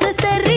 veces te